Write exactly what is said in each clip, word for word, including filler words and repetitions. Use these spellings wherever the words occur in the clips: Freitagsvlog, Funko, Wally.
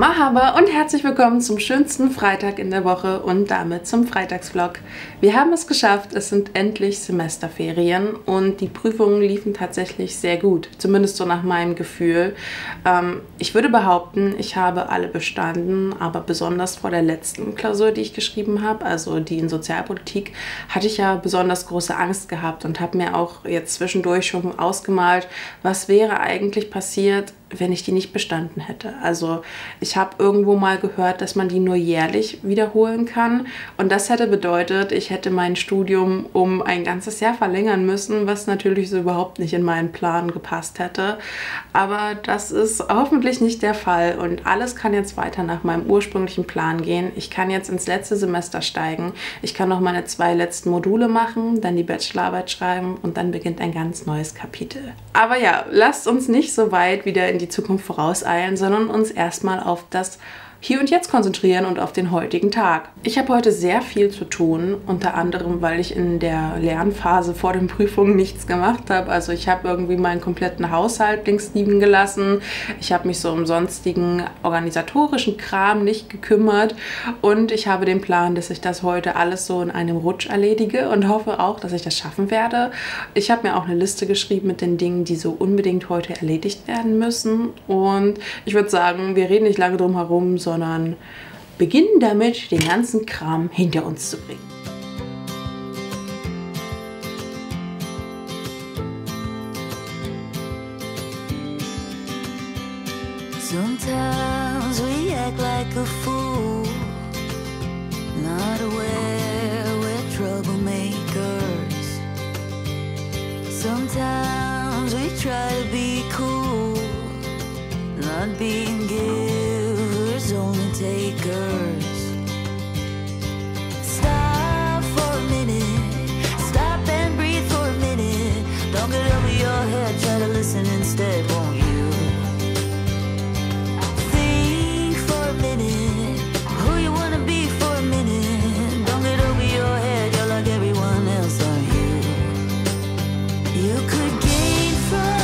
Mahaba und herzlich willkommen zum schönsten Freitag in der Woche und damit zum Freitagsvlog. Wir haben es geschafft, es sind endlich Semesterferien und die Prüfungen liefen tatsächlich sehr gut, zumindest so nach meinem Gefühl. Ähm, ich würde behaupten, ich habe alle bestanden, aber besonders vor der letzten Klausur, die ich geschrieben habe, also die in Sozialpolitik, hatte ich ja besonders große Angst gehabt und habe mir auch jetzt zwischendurch schon ausgemalt, was wäre eigentlich passiert, wenn ich die nicht bestanden hätte. Also ich habe irgendwo mal gehört, dass man die nur jährlich wiederholen kann und das hätte bedeutet, ich hätte mein Studium um ein ganzes Jahr verlängern müssen, was natürlich so überhaupt nicht in meinen Plan gepasst hätte. Aber das ist hoffentlich nicht der Fall und alles kann jetzt weiter nach meinem ursprünglichen Plan gehen. Ich kann jetzt ins letzte Semester steigen, ich kann noch meine zwei letzten Module machen, dann die Bachelorarbeit schreiben und dann beginnt ein ganz neues Kapitel. Aber ja, lasst uns nicht so weit wieder in die Zukunft vorauseilen, sondern uns erstmal auf das Hier und Jetzt konzentrieren und auf den heutigen Tag. Ich habe heute sehr viel zu tun, unter anderem, weil ich in der Lernphase vor den Prüfungen nichts gemacht habe. Also ich habe irgendwie meinen kompletten Haushalt links liegen gelassen. Ich habe mich so um sonstigen organisatorischen Kram nicht gekümmert und ich habe den Plan, dass ich das heute alles so in einem Rutsch erledige und hoffe auch, dass ich das schaffen werde. Ich habe mir auch eine Liste geschrieben mit den Dingen, die so unbedingt heute erledigt werden müssen und ich würde sagen, wir reden nicht lange drum herum, sondern sondern beginnen damit, den ganzen Kram hinter uns zu bringen. Sometimes we act like a fool, not aware we're troublemakers. Sometimes we try to be cool, not being gay. Only takers. Stop for a minute, stop and breathe for a minute. Don't get over your head, try to listen instead, won't you? Think for a minute, who you wanna be for a minute. Don't get over your head, you're like everyone else, are you? You could gain from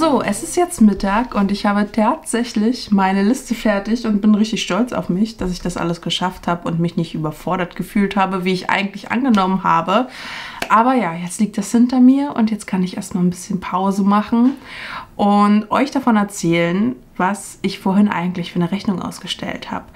So, es ist jetzt Mittag und ich habe tatsächlich meine Liste fertig und bin richtig stolz auf mich, dass ich das alles geschafft habe und mich nicht überfordert gefühlt habe, wie ich eigentlich angenommen habe. Aber ja, jetzt liegt das hinter mir und jetzt kann ich erstmal ein bisschen Pause machen und euch davon erzählen, was ich vorhin eigentlich für eine Rechnung ausgestellt habe.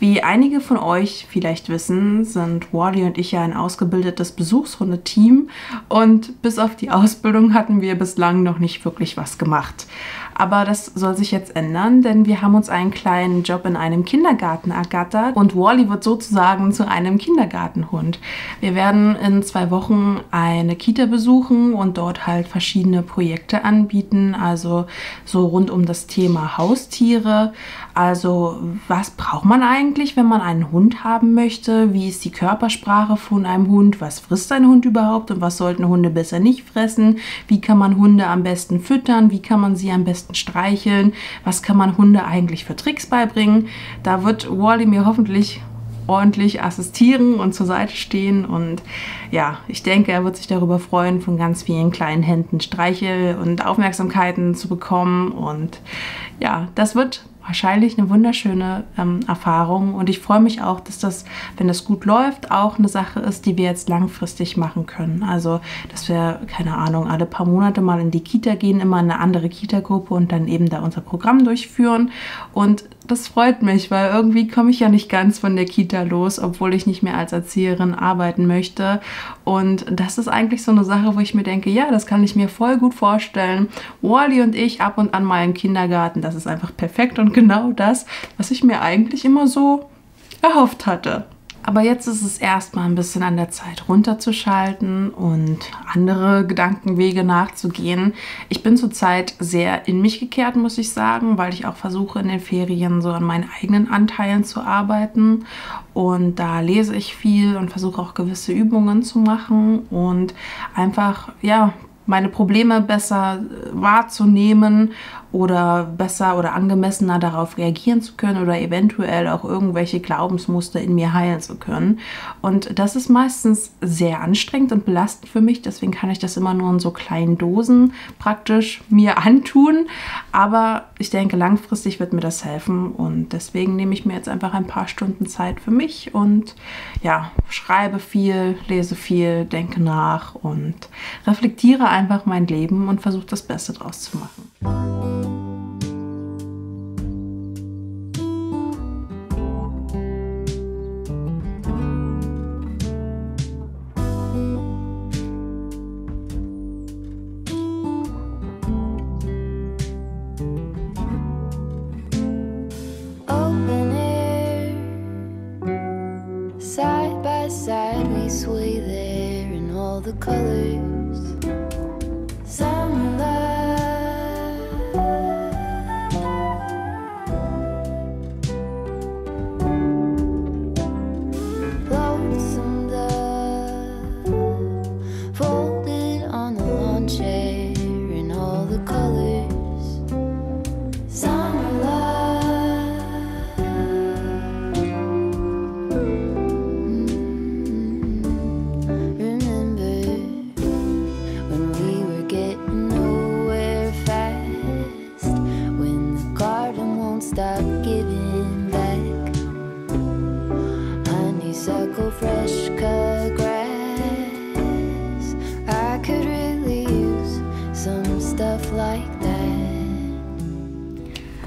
Wie einige von euch vielleicht wissen, sind Wally und ich ja ein ausgebildetes Besuchshundeteam und bis auf die Ausbildung hatten wir bislang noch nicht wirklich was gemacht. Aber das soll sich jetzt ändern, denn wir haben uns einen kleinen Job in einem Kindergarten ergattert und Wally wird sozusagen zu einem Kindergartenhund. Wir werden in zwei Wochen eine Kita besuchen und dort halt verschiedene Projekte anbieten, also so rund um das Thema Haustiere. Also was braucht man eigentlich, wenn man einen Hund haben möchte? Wie ist die Körpersprache von einem Hund? Was frisst ein Hund überhaupt und was sollten Hunde besser nicht fressen? Wie kann man Hunde am besten füttern? Wie kann man sie am besten streicheln, was kann man Hunde eigentlich für Tricks beibringen. Da wird Wally mir hoffentlich ordentlich assistieren und zur Seite stehen und ja, ich denke, er wird sich darüber freuen, von ganz vielen kleinen Händen Streichel und Aufmerksamkeiten zu bekommen und ja, das wird wahrscheinlich eine wunderschöne ähm, Erfahrung und ich freue mich auch, dass das, wenn das gut läuft, auch eine Sache ist, die wir jetzt langfristig machen können. Also, dass wir, keine Ahnung, alle paar Monate mal in die Kita gehen, immer in eine andere Kita-Gruppe und dann eben da unser Programm durchführen und das freut mich, weil irgendwie komme ich ja nicht ganz von der Kita los, obwohl ich nicht mehr als Erzieherin arbeiten möchte und das ist eigentlich so eine Sache, wo ich mir denke, ja, das kann ich mir voll gut vorstellen. Wally und ich ab und an mal im Kindergarten, das ist einfach perfekt und genau das, was ich mir eigentlich immer so erhofft hatte. Aber jetzt ist es erstmal ein bisschen an der Zeit, runterzuschalten und andere Gedankenwege nachzugehen. Ich bin zurzeit sehr in mich gekehrt, muss ich sagen, weil ich auch versuche, in den Ferien so an meinen eigenen Anteilen zu arbeiten. Und da lese ich viel und versuche auch gewisse Übungen zu machen und einfach, ja, meine Probleme besser wahrzunehmen oder besser oder angemessener darauf reagieren zu können oder eventuell auch irgendwelche Glaubensmuster in mir heilen zu können. Und das ist meistens sehr anstrengend und belastend für mich, deswegen kann ich das immer nur in so kleinen Dosen praktisch mir antun. Aber ich denke, langfristig wird mir das helfen und deswegen nehme ich mir jetzt einfach ein paar Stunden Zeit für mich und ja, schreibe viel, lese viel, denke nach und reflektiere einfach mein Leben und versuche das Beste draus zu machen. Open air, side by side we sway there in all the colors.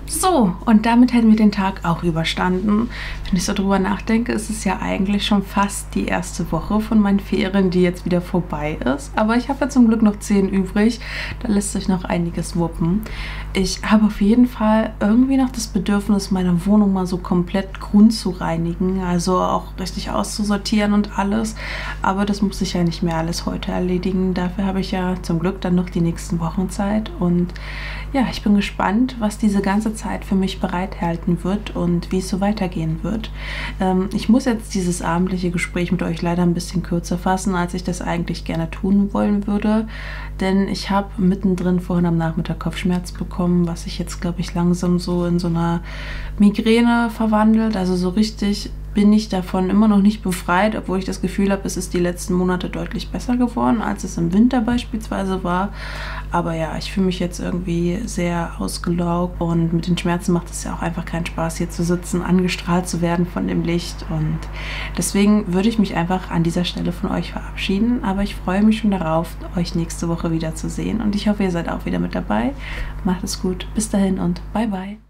So, und damit hätten wir den Tag auch überstanden. Wenn ich so drüber nachdenke, ist es ja eigentlich schon fast die erste Woche von meinen Ferien, die jetzt wieder vorbei ist. Aber ich habe ja zum Glück noch zehn übrig. Da lässt sich noch einiges wuppen. Ich habe auf jeden Fall irgendwie noch das Bedürfnis, meine Wohnung mal so komplett grün zu reinigen. Also auch richtig auszusortieren und alles. Aber das muss ich ja nicht mehr alles heute erledigen. Dafür habe ich ja zum Glück dann noch die nächsten Wochen Zeit. Und ja, ich bin gespannt, was diese ganze Zeit für mich bereithalten wird und wie es so weitergehen wird. Ähm, ich muss jetzt dieses abendliche Gespräch mit euch leider ein bisschen kürzer fassen, als ich das eigentlich gerne tun wollen würde, denn ich habe mittendrin vorhin am Nachmittag Kopfschmerz bekommen, was sich jetzt, glaube ich, langsam so in so einer Migräne verwandelt. Also so richtig bin ich davon immer noch nicht befreit, obwohl ich das Gefühl habe, es ist die letzten Monate deutlich besser geworden, als es im Winter beispielsweise war. Aber ja, ich fühle mich jetzt irgendwie sehr ausgelaugt und mit den Schmerzen macht es ja auch einfach keinen Spaß, hier zu sitzen, angestrahlt zu werden von dem Licht. Und deswegen würde ich mich einfach an dieser Stelle von euch verabschieden. Aber ich freue mich schon darauf, euch nächste Woche wieder zu sehen. Und ich hoffe, ihr seid auch wieder mit dabei. Macht es gut. Bis dahin und bye bye.